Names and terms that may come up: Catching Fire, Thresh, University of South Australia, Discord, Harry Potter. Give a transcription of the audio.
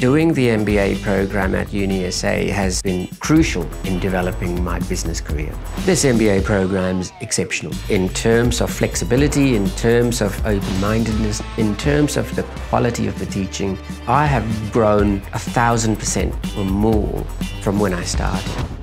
Doing the MBA program at UniSA has been crucial in developing my business career. This MBA program's exceptional in terms of flexibility, in terms of open-mindedness, in terms of the quality of the teaching. I have grown 1,000% or more from when I started.